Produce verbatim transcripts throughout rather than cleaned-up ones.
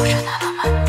고전 하나만.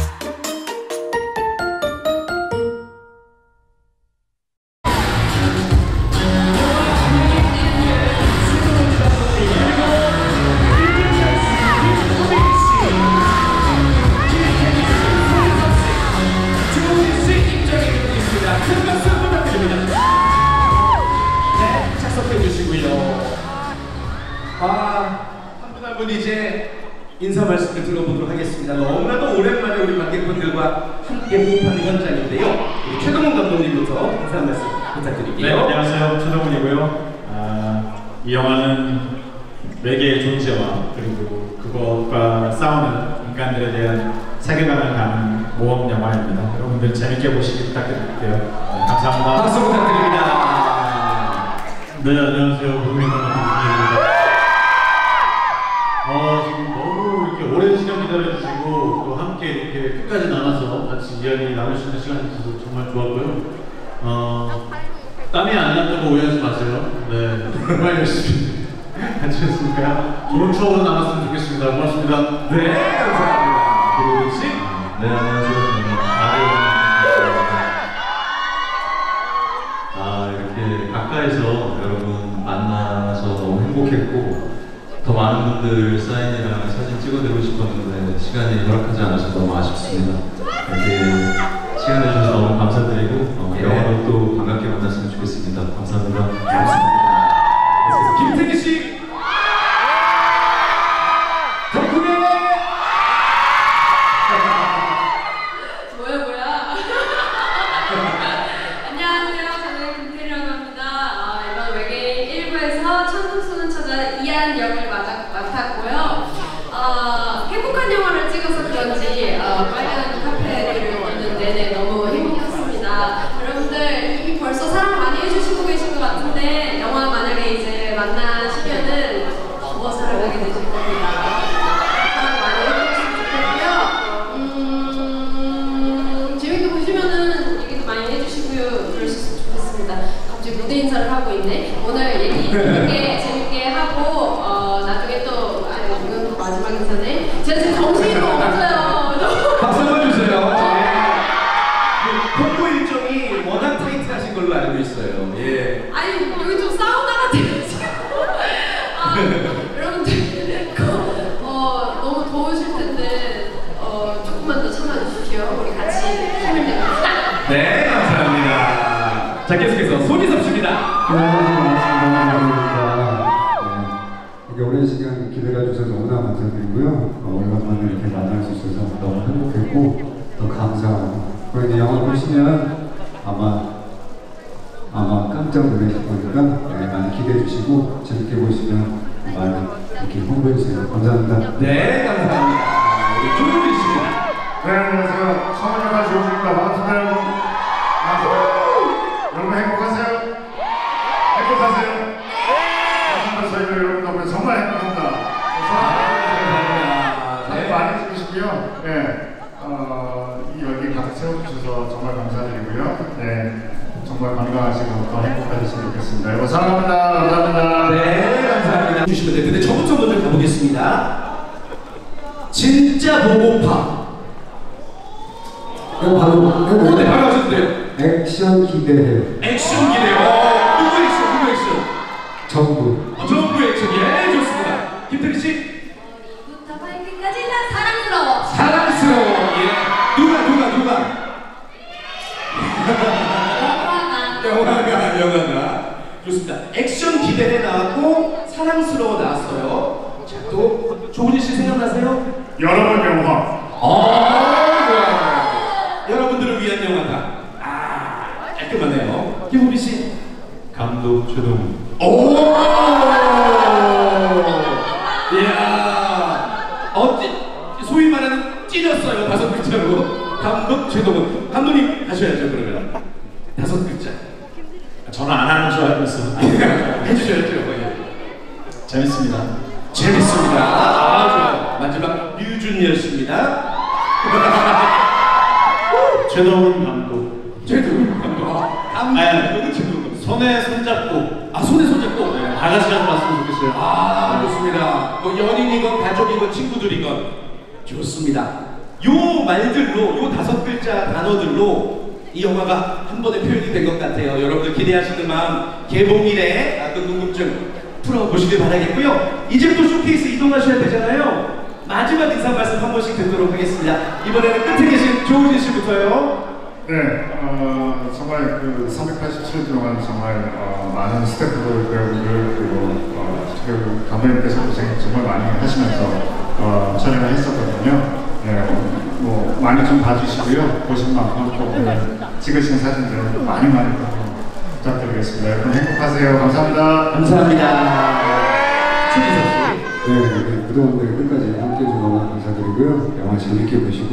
인사 말씀을 들어보도록 하겠습니다. 너무나도 오랜만에 우리 관객분들과 함께 호흡하는 현장인데요. 우리 최동훈 감독님부터 인사 말씀 부탁드릴게요. 네, 안녕하세요. 최동훈이고요. 아, 이 영화는 외계의 존재와 그리고 그것과 싸우는 인간들에 대한 세계관을 담은 모험 영화입니다. 여러분들 재밌게 보시기 부탁드릴게요. 네, 감사합니다. 박수 부탁드립니다. 네, 안녕하세요. 국민 감독님입니다. 어, 지금 너무 이렇게 오랜 시간 기다려주시고 또 함께 이렇게 끝까지 나눠서 같이 이야기 나눌 수 있는 시간이 있어서 정말 좋았고요. 어, 땀이 안 났다고 오해하지 마세요. 네, 정말 열심히 다치셨으니까 좋은 추억으로 남았으면 좋겠습니다. 고맙습니다. 네, 감사합니다. 김우빈 씨? 네, 안녕하세요. 아, 이렇게 가까이서 여러분 만나서 너무 행복했고 더 많은 분들 사인이랑 사진 찍어드리고 싶었는데 시간이 허락하지 않아서 너무 아쉽습니다. 이렇게 시간 내주셔서 너무 감사드리고 어, 예. 영화로 또 반갑게 만났으면 좋겠습니다. 감사합니다. 감사합니다. 김태리 씨! 덕분에! 뭐야 뭐야? 안녕하세요. 저는 김태리라고 합니다. 아, 이번 외계인 일 부에서 천둥수는 찾아 이한 역을 같았고요. 어, 행복한 영화를 찍어서 그런지 어, 빨간 카페를 걷는 내내 너무 행복했습니다. 여러분들 이미 벌써 사랑 많이 해주시고 계신 것 같은데 영화 만약에 이제 만나시면은 더 사랑하게 되실 겁니다. 사랑 많이 해주시면 좋겠고요. 음, 재밌게 보시면은 얘기도 많이 해주시고요. 그러셨으면 좋겠습니다. 갑자기 무대 인사를 하고 있네. 오늘 얘기 있게 재밌게 하고 어, 나중에 또 마지막 인사네. 제가 지금 정신이 너무 없어요. 박수 한번 주세요. 네. 홍보 일정이 워낙 타이트하신 걸로 알고 있어요. 예. 아니 여기 좀 사우나 같아가지고 아, 여러분들 어, 너무 더우실 텐데 어, 조금만 더 참아주십시오. 우리 같이 힘을 내봅시다. 네, 감사합니다. 자, 계속해서 손희섭 씨입니다. 오랜 시간 기다려주셔서 너무나 감사드리고요. 어, 오랜만에 이렇게 만날 수 있어서 너무 행복했고 또 감사하고 그리고 영화 보시면 아마 아마 깜짝 놀라실 거니까 네, 많이 기대해 주시고 재밌게 보시면 많이 이렇게 홍보해 주세요. 감사합니다. 네, 감사합니다. 우리 조용히 씨입니다. 네, 안녕하세요. 서울에서 조용입니다. 반갑습니다. 반갑습니다. 여러분 행복하세요. 행복하세요. 여러분 덕분에 정말 행복합니다. 아, 네. 많이 찍으시고요. 네. 어, 이 여기 가득 채워주셔서 정말 감사드리고요. 네. 정말 건강하시고 더 행복하셨으면 좋겠습니다. 여러분 사랑합니다. 감사합니다. 네, 감사합니다. 주시면 되는데 저부터 먼저 가보겠습니다. 진짜 보고파. 이거 바로 이거 네, 바로 하셔도 돼요. 액션 기대해요. 액션 기대해요. 누구 액션? 누구 액션? 정부. 어, 정부 액션이 예, 좋습니다. 김태리 씨. 이부터 파이팅까지 다 사랑스러워. 사랑스러워. 예. 누가 누가 누가. 영화가. 영화가 영화가. 좋습니다. 액션 기대해 나왔고 사랑스러워 나왔어요. 자, 또 조은희 씨 생각나세요? 여러분 영화. 아, 네. 여러분들을 위한 영화다. 아, 깔끔하네요. 김우빈 씨. 감독 최동훈. 오! 이야! 어찌, 소위 말하는 찢었어요. 다섯 글자로. 감독 최동훈. 감독님 하셔야죠, 그러면. 다섯 글자. 저는 안 하는 줄 알았어요. 해주셔야죠. 예. 재밌습니다. 재밌습니다. 아, 좋아요. 마지막, 류준열 씨입니다. 최동훈 감독. 최동훈 감독. 감독 최동훈. 손에 손잡고. 아, 손에 손잡고 네. 아가씨랑 봤으면 좋겠어요. 아, 네. 좋습니다. 뭐 연인이건 가족이건 친구들이건 좋습니다. 요 말들로, 요 다섯 글자 단어들로 이 영화가 한 번에 표현이 된 것 같아요. 여러분들 기대하시는 마음, 개봉일에 어떤 궁금증 풀어보시길 바라겠고요. 이제부터 쇼케이스 이동하셔야 되잖아요. 마지막 인사 말씀 한 번씩 듣도록 하겠습니다. 이번에는 끝에 계신 조우진 씨부터요. 네, 어, 정말 그 삼백팔십칠 일 동안 정말 어, 많은 스태프들, 배우분들, 그리고 어, 그리고 감독님께서 고생 정말 많이 하시면서 어, 촬영을 했었거든요. 네, 뭐 많이 좀 봐주시고요. 보신 만큼 좀 찍으신 사진들 많이 많이 부탁드리겠습니다. 여러분 행복하세요. 감사합니다. 감사합니다. 네, 네, 그동안들 끝까지 함께해 주셔서 너무 감사드리고요. 영화 재밌게 보시고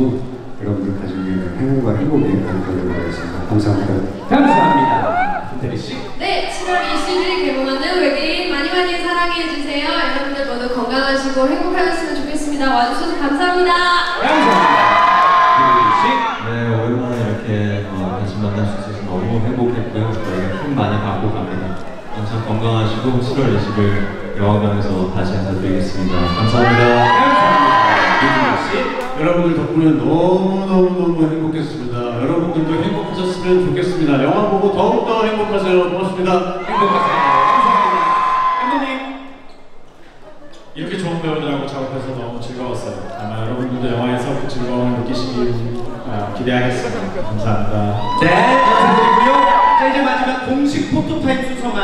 여러분들 가지고 있는 행복과 행복이 가득하도록 하겠습니다. 감사합니다. 감사합니다. 김태리 씨. 네, 칠월 이십일 개봉하는 외계인 많이 많이 사랑해 주세요. 여러분들 모두 건강하시고 행복하셨으면 좋겠습니다. 와주셔서 감사합니다. 감사합니다. 김태리 씨. 네, 오랜만에 이렇게 어, 다시 만날 수 있어서 너무 행복했고요. 저희가 힘 많이 받고 갑니다. 항상 건강하시고 칠월 이십일 영화관에서 다시 인사드리겠습니다. 감사합니다. 감사합니다. 여러분들 덕분에 너무너무너무 행복했습니다. 여러분들도 행복하셨으면 좋겠습니다. 영화 보고 더욱더 행복하세요. 고맙습니다. 행복하세요. 감사합니다. 감독님! 이렇게 좋은 배우들하고 작업해서 너무 즐거웠어요. 아마 여러분들도 영화에서 그 즐거움을 느끼시길 기대하겠습니다. 감사합니다. 네, 감사드리고요. 자, 이제 마지막 공식 포토타임 순서만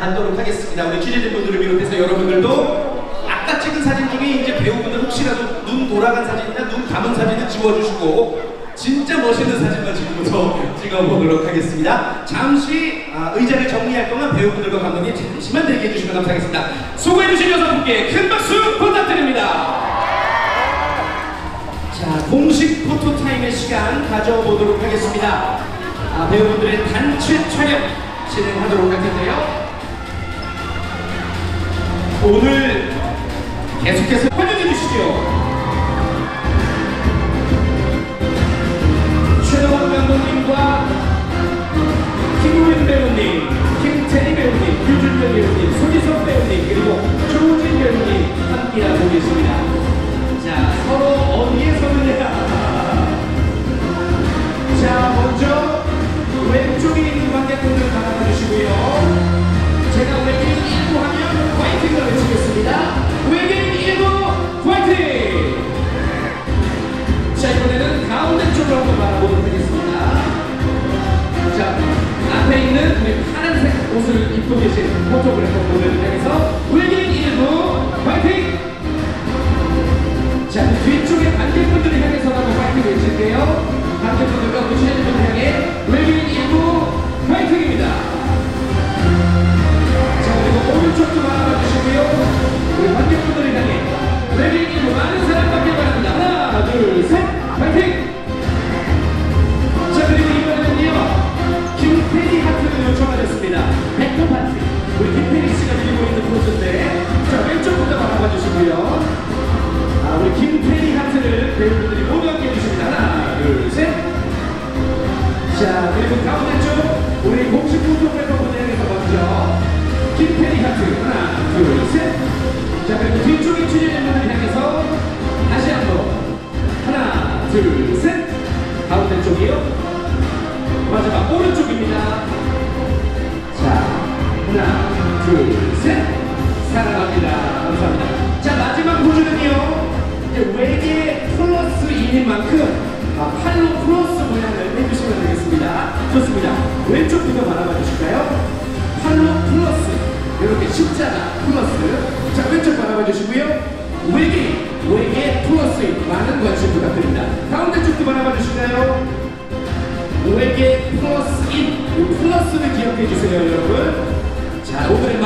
갖도록 하겠습니다. 우리 취재진분들을 비롯해서 여러분들도 아까 찍은 사진 중에 이제 배우분들 혹시라도 눈 돌아간 사진이나 눈 감은 사진을 지워주시고 진짜 멋있는 사진만 지금부터 찍어보도록 하겠습니다. 잠시 아, 의자를 정리할 동안 배우분들과 감독님 잠시만 대기해주시면 감사하겠습니다. 수고해주신 여섯 분께 큰 박수 부탁드립니다. 자, 공식 포토타임의 시간 가져보도록 하겠습니다. 아, 배우분들의 단체 촬영 진행하도록 할 텐데요. 오늘 계속해서 환영해 주시죠. 최동훈 감독님과 김우빈 배우님, 김태리 배우님, 유준열 배우님, 손희선 배우님, 그리고 조우진 배우님 함께하고 계십니다. 자, 서로 어디에 서느냐. 자, 먼저 왼쪽에 있는 관객분들 감아주시고요. 제가 외계인 일부 하면 화이팅을 외치겠습니다. 외계인 일부 화이팅! 자, 이번에는 가운데 쪽으로 한번 바라보도록 하겠습니다. 자, 앞에 있는 우리 파란색 옷을 입고 계신 포토그래퍼분을 향해서 외계인 일부 화이팅! 자, 뒤쪽에 관객분들을 향해서 한번 화이팅 외칠게요. 관객분들과 구시해주는 향해 외계인 일부 화이팅입니다. 자, 그리고 오른쪽도 바라봐주시고요. 우리 관객분들을 향해 외계인 일부 많은 사람 밖에 바랍니다. 하나, 둘, 셋, 화이팅! 자, 그리고 이번에는요 김태리 하트를 요청하셨습니다. 백호 파티, 우리 김태리 씨가 들고 있는 포즈인데, 자, 왼쪽부터 바라봐주시고요. 아, 우리 김태리 하트를 배우분들이 모두 함께 해주십니다. 하나, 둘, 셋. 자, 그리고 가운데 쪽 우리 공식 포토그래퍼분들에게서 먼저 김태리 하트, 하나, 둘, 셋. 자, 그리고 뒤쪽에 취재진분을 향해서 다시 한번 하나, 둘, 셋. 가운데 쪽이요. 마지막 오른쪽입니다. 자, 하나, 둘, 셋. 사랑합니다. 감사합니다. 자, 마지막 포즈는요 외계 플러스 인인 만큼 아, 팔로 크로스 모양을 해주시면 되겠습니다. 좋습니다. 왼쪽부터 바라봐 주실까요? 팔로 크로스, 이렇게 십자가 플러스. 자, 왼쪽 바라봐 주시고요. 외계, 외계 플러스 많은 관심 부탁드립니다. 가운데 쪽도 바라봐 주실까요? 외계 플러스 인, 플러스를 기억해 주세요, 여러분. 자, 오늘의